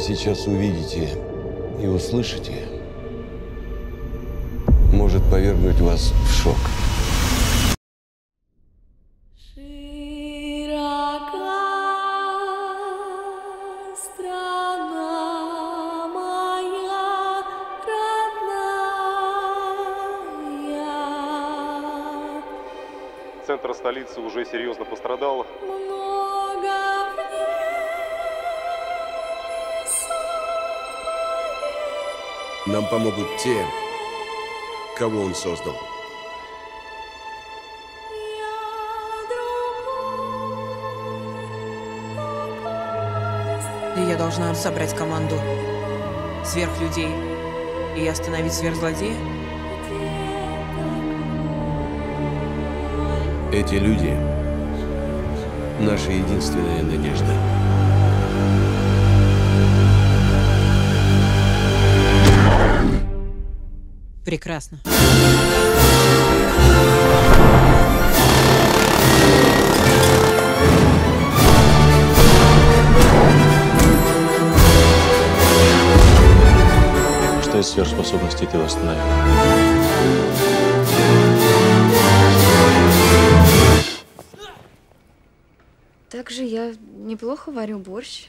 сейчас увидите и услышите, может повергнуть вас в шок. Центр столицы уже серьезно пострадал. Нам помогут те, кого он создал. Я должна собрать команду сверхлюдей и остановить сверхзлодея. Эти люди – наша единственная надежда. Прекрасно. Что из сверхспособностей ты восстановил? Также я неплохо варю борщ.